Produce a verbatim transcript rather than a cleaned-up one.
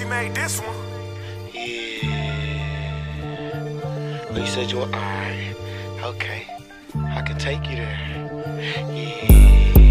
you made this one. Yeah. But you said you were alright. Okay. I can take you there. Yeah.